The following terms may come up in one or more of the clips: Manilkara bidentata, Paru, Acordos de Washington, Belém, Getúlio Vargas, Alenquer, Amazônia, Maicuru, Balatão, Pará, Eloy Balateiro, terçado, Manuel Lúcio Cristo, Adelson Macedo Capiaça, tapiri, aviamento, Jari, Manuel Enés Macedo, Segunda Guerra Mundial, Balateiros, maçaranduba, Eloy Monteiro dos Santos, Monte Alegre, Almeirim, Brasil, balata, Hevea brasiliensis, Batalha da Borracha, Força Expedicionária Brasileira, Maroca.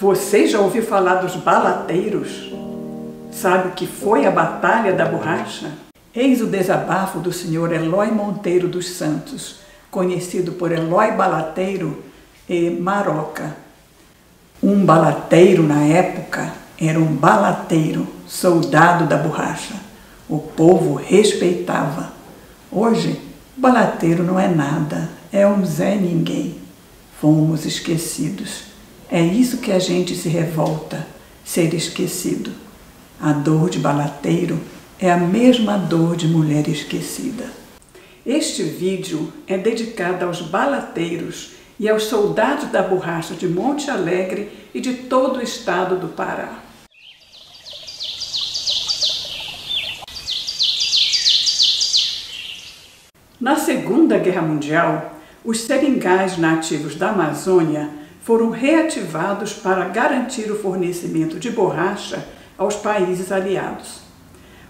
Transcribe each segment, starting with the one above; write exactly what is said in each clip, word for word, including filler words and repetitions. Você já ouviu falar dos balateiros? Sabe o que foi a Batalha da Borracha? Eis o desabafo do senhor Eloy Monteiro dos Santos, conhecido por Eloy Balateiro e Maroca. Um balateiro na época era um balateiro, soldado da borracha. O povo respeitava. Hoje, o balateiro não é nada, é um Zé Ninguém. Fomos esquecidos. É isso que a gente se revolta, ser esquecido. A dor de balateiro é a mesma dor de mulher esquecida. Este vídeo é dedicado aos balateiros e aos soldados da borracha de Monte Alegre e de todo o estado do Pará. Na Segunda Guerra Mundial, os seringais nativos da Amazônia foram reativados para garantir o fornecimento de borracha aos países aliados.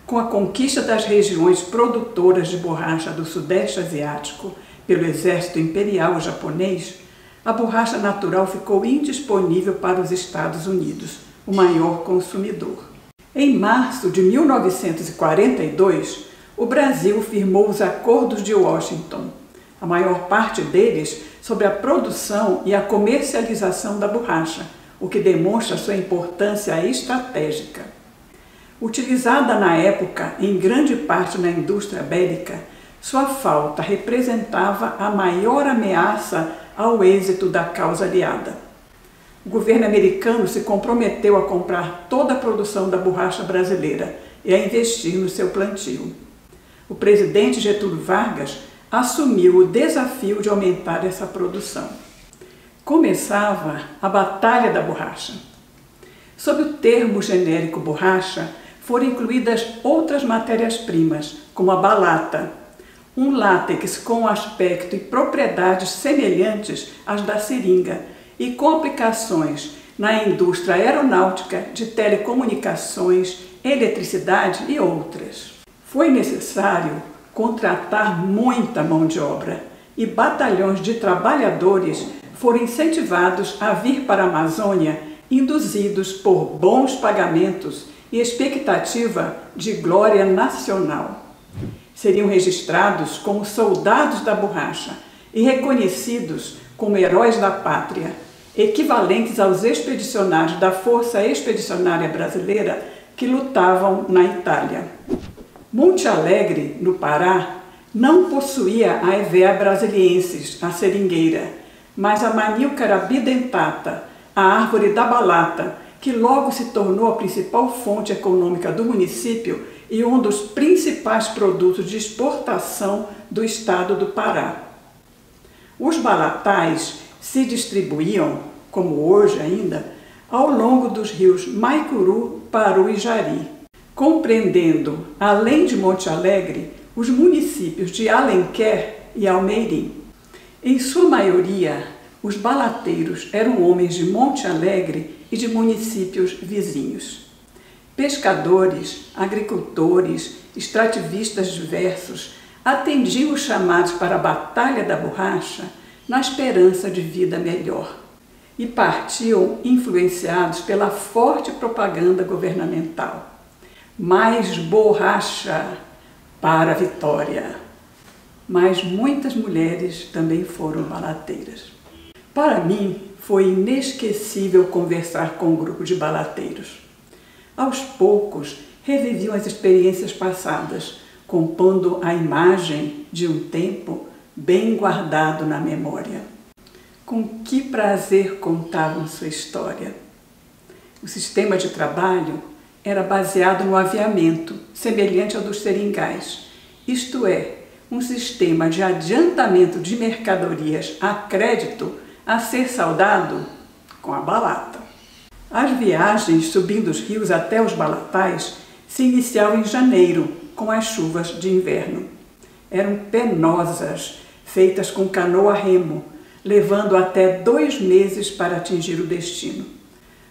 Com a conquista das regiões produtoras de borracha do Sudeste Asiático pelo Exército Imperial Japonês, a borracha natural ficou indisponível para os Estados Unidos, o maior consumidor. Em março de mil novecentos e quarenta e dois, o Brasil firmou os Acordos de Washington, a maior parte deles sobre a produção e a comercialização da borracha, o que demonstra sua importância estratégica. Utilizada na época em grande parte na indústria bélica, sua falta representava a maior ameaça ao êxito da causa aliada. O governo americano se comprometeu a comprar toda a produção da borracha brasileira e a investir no seu plantio. O presidente Getúlio Vargas assumiu o desafio de aumentar essa produção. Começava a Batalha da Borracha. Sob o termo genérico borracha, foram incluídas outras matérias-primas, como a balata, um látex com aspecto e propriedades semelhantes às da seringa e com aplicações na indústria aeronáutica, de telecomunicações, eletricidade e outras. Foi necessário contratar muita mão de obra e batalhões de trabalhadores foram incentivados a vir para a Amazônia, induzidos por bons pagamentos e expectativa de glória nacional. Seriam registrados como soldados da borracha e reconhecidos como heróis da pátria, equivalentes aos expedicionários da Força Expedicionária Brasileira que lutavam na Itália. Monte Alegre, no Pará, não possuía a Hevea brasiliensis, a seringueira, mas a Manilkara bidentata, a árvore da balata, que logo se tornou a principal fonte econômica do município e um dos principais produtos de exportação do estado do Pará. Os balatais se distribuíam, como hoje ainda, ao longo dos rios Maicuru, Paru e Jari, compreendendo, além de Monte Alegre, os municípios de Alenquer e Almeirim. Em sua maioria, os balateiros eram homens de Monte Alegre e de municípios vizinhos. Pescadores, agricultores, extrativistas diversos atendiam os chamados para a Batalha da Borracha na esperança de vida melhor e partiam influenciados pela forte propaganda governamental. Mais borracha para a vitória. Mas muitas mulheres também foram balateiras. Para mim, foi inesquecível conversar com um grupo de balateiros. Aos poucos, reviviam as experiências passadas, compondo a imagem de um tempo bem guardado na memória. Com que prazer contavam sua história. O sistema de trabalho era baseado no aviamento, semelhante ao dos seringais, isto é, um sistema de adiantamento de mercadorias a crédito a ser saldado com a balata. As viagens subindo os rios até os balatais se iniciavam em janeiro, com as chuvas de inverno. Eram penosas, feitas com canoa a remo, levando até dois meses para atingir o destino.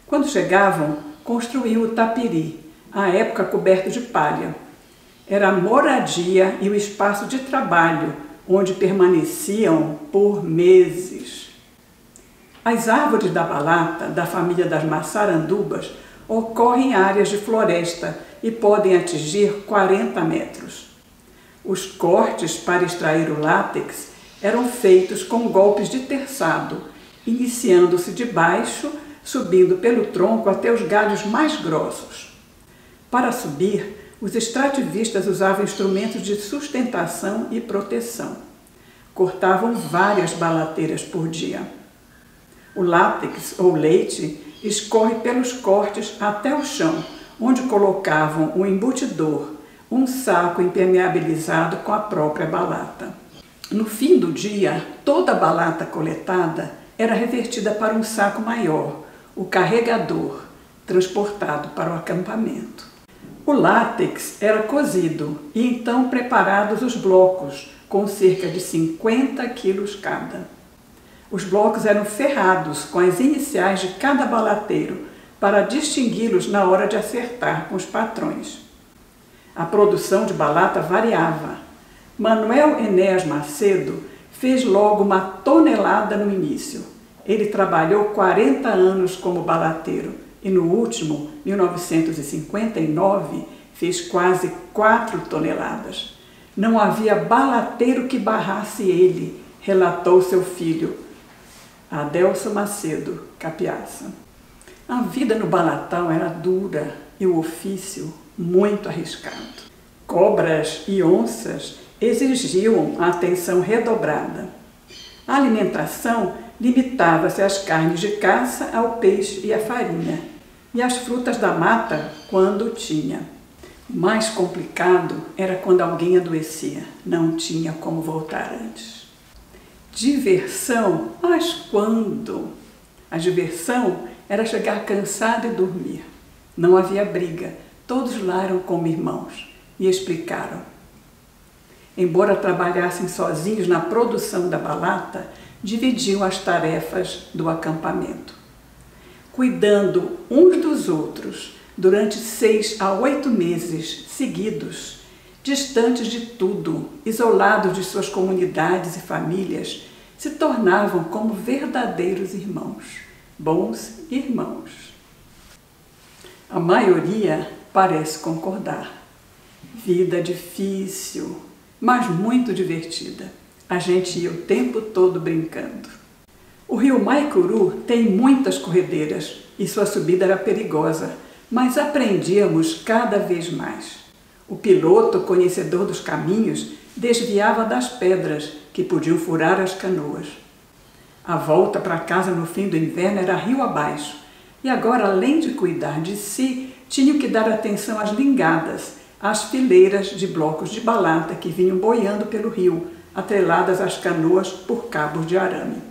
Quando chegavam, construiu o tapiri, à época coberto de palha. Era a moradia e o espaço de trabalho, onde permaneciam por meses. As árvores da balata, da família das maçarandubas, ocorrem em áreas de floresta e podem atingir quarenta metros. Os cortes para extrair o látex eram feitos com golpes de terçado, iniciando-se de baixo, subindo pelo tronco até os galhos mais grossos. Para subir, os extrativistas usavam instrumentos de sustentação e proteção. Cortavam várias balateiras por dia. O látex, ou leite, escorre pelos cortes até o chão, onde colocavam um embutidor, um saco impermeabilizado com a própria balata. No fim do dia, toda a balata coletada era revertida para um saco maior, o carregador, transportado para o acampamento. O látex era cozido e então preparados os blocos, com cerca de cinquenta quilos cada. Os blocos eram ferrados com as iniciais de cada balateiro, para distingui-los na hora de acertar com os patrões. A produção de balata variava. Manuel Enés Macedo fez logo uma tonelada no início. Ele trabalhou quarenta anos como balateiro. E no último, mil novecentos e cinquenta e nove, fez quase quatro toneladas. Não havia balateiro que barrasse ele, relatou seu filho, Adelson Macedo Capiaça. A vida no Balatão era dura e o ofício muito arriscado. Cobras e onças exigiam a atenção redobrada. A alimentação limitava-se às carnes de caça, ao peixe e à farinha, e às frutas da mata quando tinha. O mais complicado era quando alguém adoecia, não tinha como voltar antes. Diversão, mas quando? A diversão era chegar cansado e dormir. Não havia briga, todos lá eram como irmãos e explicaram. Embora trabalhassem sozinhos na produção da balata, dividiam as tarefas do acampamento, cuidando uns dos outros durante seis a oito meses seguidos, distantes de tudo, isolados de suas comunidades e famílias, se tornavam como verdadeiros irmãos, bons irmãos. A maioria parece concordar. Vida difícil, mas muito divertida. A gente ia o tempo todo brincando. O rio Maicuru tem muitas corredeiras e sua subida era perigosa, mas aprendíamos cada vez mais. O piloto, conhecedor dos caminhos, desviava das pedras que podiam furar as canoas. A volta para casa no fim do inverno era rio abaixo, e agora, além de cuidar de si, tinham que dar atenção às lingadas, às fileiras de blocos de balata que vinham boiando pelo rio, atreladas às canoas por cabos de arame.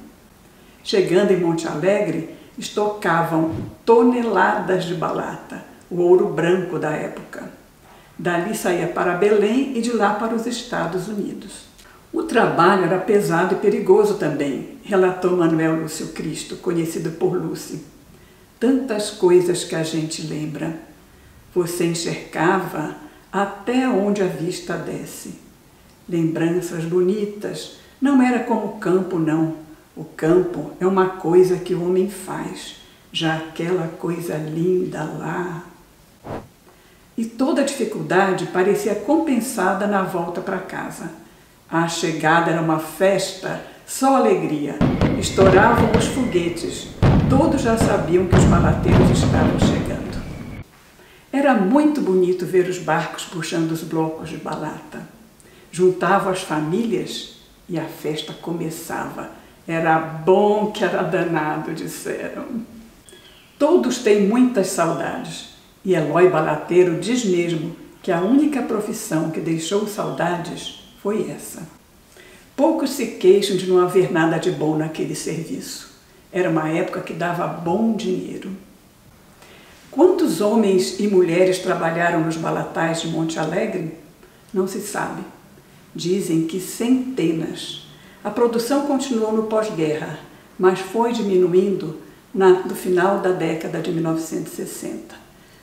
Chegando em Monte Alegre, estocavam toneladas de balata, o ouro branco da época. Dali saía para Belém e de lá para os Estados Unidos. O trabalho era pesado e perigoso também, relatou Manuel Lúcio Cristo, conhecido por Lúcio. Tantas coisas que a gente lembra. Você enxergava até onde a vista desce. Lembranças bonitas. Não era como o campo, não. O campo é uma coisa que o homem faz, já aquela coisa linda lá. E toda a dificuldade parecia compensada na volta para casa. A chegada era uma festa, só alegria. Estouravam os foguetes. Todos já sabiam que os balateiros estavam chegando. Era muito bonito ver os barcos puxando os blocos de balata. Juntavam as famílias e a festa começava. Era bom que era danado, disseram. Todos têm muitas saudades. E Eloy Balateiro diz mesmo que a única profissão que deixou saudades foi essa. Poucos se queixam de não haver nada de bom naquele serviço. Era uma época que dava bom dinheiro. Quantos homens e mulheres trabalharam nos balatais de Monte Alegre? Não se sabe. Dizem que centenas. A produção continuou no pós-guerra, mas foi diminuindo no final da década de mil novecentos e sessenta.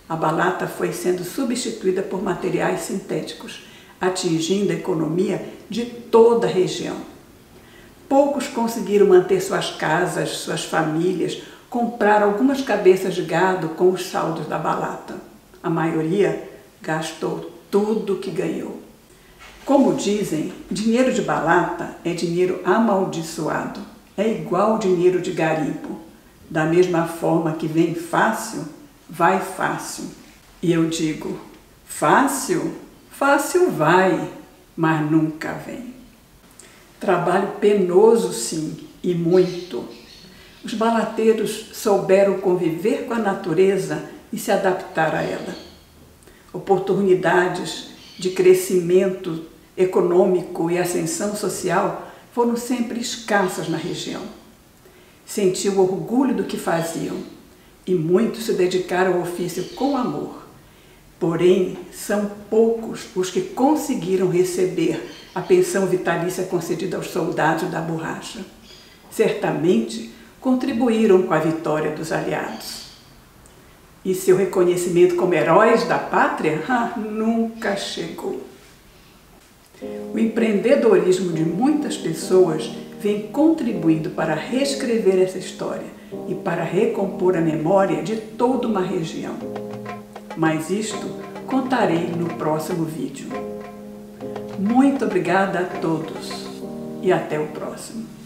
A balata foi sendo substituída por materiais sintéticos, atingindo a economia de toda a região. Poucos conseguiram manter suas casas, suas famílias, comprar algumas cabeças de gado com os saldos da balata. A maioria gastou tudo o que ganhou. Como dizem, dinheiro de balata é dinheiro amaldiçoado. É igual dinheiro de garimpo. Da mesma forma que vem fácil, vai fácil. E eu digo, fácil? Fácil vai, mas nunca vem. Trabalho penoso, sim, e muito. Os balateiros souberam conviver com a natureza e se adaptar a ela. Oportunidades de crescimento econômico e ascensão social foram sempre escassas na região. Sentiam orgulho do que faziam e muitos se dedicaram ao ofício com amor. Porém, são poucos os que conseguiram receber a pensão vitalícia concedida aos soldados da borracha. Certamente, contribuíram com a vitória dos aliados. E seu reconhecimento como heróis da pátria ah, nunca chegou. O empreendedorismo de muitas pessoas vem contribuindo para reescrever essa história e para recompor a memória de toda uma região. Mas isto contarei no próximo vídeo. Muito obrigada a todos e até o próximo.